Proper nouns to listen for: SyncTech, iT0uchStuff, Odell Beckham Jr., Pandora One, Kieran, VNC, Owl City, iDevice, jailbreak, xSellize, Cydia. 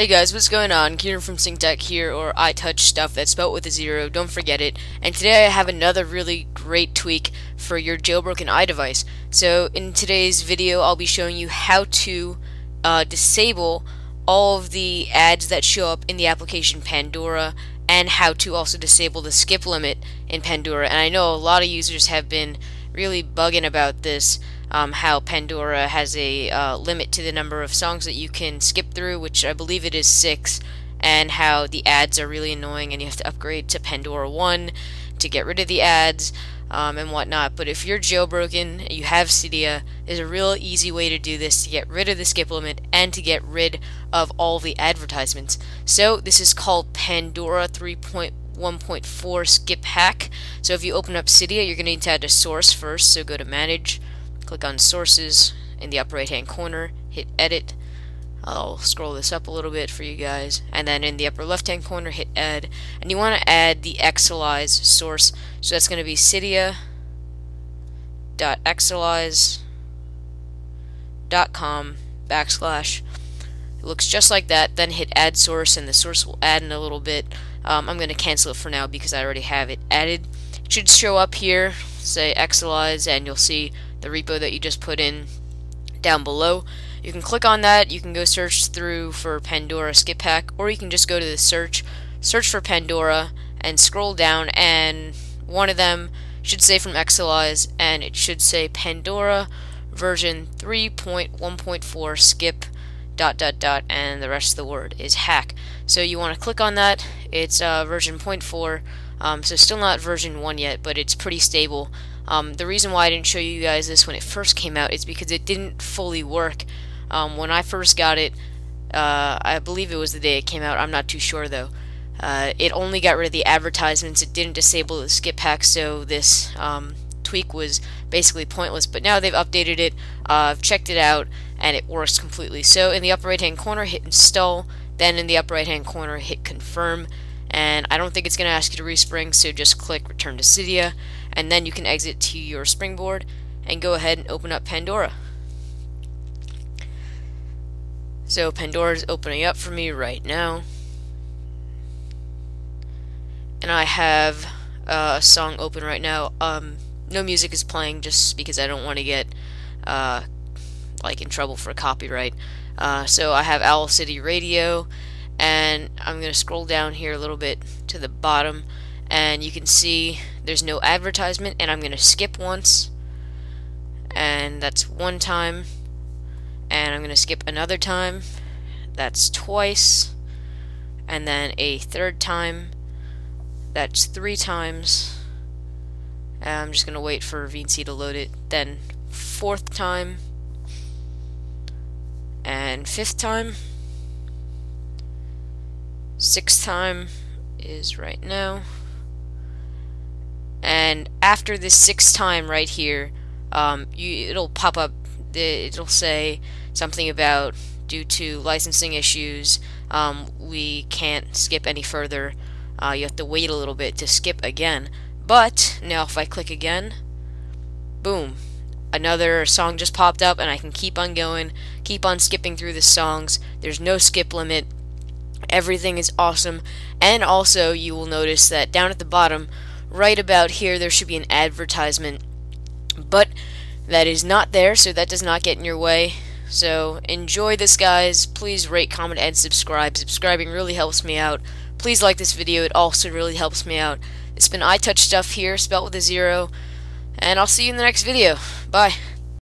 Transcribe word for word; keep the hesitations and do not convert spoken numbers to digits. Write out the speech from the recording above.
Hey guys, what's going on? Kieran from SyncTech here, or I touch stuff that's spelled with a zero, don't forget it. And today I have another really great tweak for your jailbroken iDevice. So in today's video I'll be showing you how to uh, disable all of the ads that show up in the application Pandora, and how to also disable the skip limit in Pandora. And I know a lot of users have been really bugging about this, um, how Pandora has a uh, limit to the number of songs that you can skip through, which I believe it is six, and how the ads are really annoying and you have to upgrade to Pandora One to get rid of the ads um, and whatnot. But if you're jailbroken, you have Cydia, there's a real easy way to do this, to get rid of the skip limit and to get rid of all the advertisements. So this is called Pandora three point one point four skip hack. So if you open up Cydia, you're going to need to add a source first, so go to manage, click on sources in the upper right hand corner, hit edit. I'll scroll this up a little bit for you guys, and then in the upper left hand corner hit add, and you want to add the xSellize source, so that's going to be cydia dot xsellize dot com backslash. It looks just like that. Then hit add source, and the source will add in a little bit. Um, I'm going to cancel it for now because I already have it added. It should show up here, say xSellize, and you'll see the repo that you just put in down below. You can click on that, you can go search through for Pandora skip hack, or you can just go to the search, search for Pandora, and scroll down, and one of them should say from xSellize, and it should say Pandora version three point one point four skip dot dot dot, and the rest of the word is hack. So you want to click on that. It's uh, version zero point four, um, so still not version one yet, but it's pretty stable. Um, the reason why I didn't show you guys this when it first came out is because it didn't fully work. Um, when I first got it, uh, I believe it was the day it came out, I'm not too sure though. Uh, it only got rid of the advertisements, it didn't disable the skip hack, so this um, tweak was basically pointless. But now they've updated it, uh, I've checked it out, and it works completely. So in the upper right hand corner hit install, then in the upper right hand corner hit confirm, and I don't think it's going to ask you to respring, so just click return to Cydia, and then you can exit to your springboard and go ahead and open up Pandora. So Pandora is opening up for me right now, and I have uh, a song open right now. Um, no music is playing just because I don't want to get uh, like in trouble for copyright. Uh, so I have Owl City Radio, and I'm gonna scroll down here a little bit to the bottom, and you can see there's no advertisement, and I'm gonna skip once, and that's one time, and I'm gonna skip another time, that's twice, and then a third time, that's three times, and I'm just gonna wait for V N C to load it, then fourth time, and fifth time, sixth time is right now, and after this sixth time right here, um, you, it'll pop up, it'll say something about due to licensing issues, um, we can't skip any further, uh, you have to wait a little bit to skip again. But now if I click again, boom, another song just popped up, and I can keep on going, keep on skipping through the songs. There's no skip limit, everything is awesome. And also you will notice that down at the bottom right about here there should be an advertisement, but that is not there, so that does not get in your way. So enjoy this, guys. Please rate, comment, and subscribe. Subscribing really helps me out. Please like this video, it also really helps me out. It's been I touch stuff here, spelled with a zero, and I'll see you in the next video. Bye.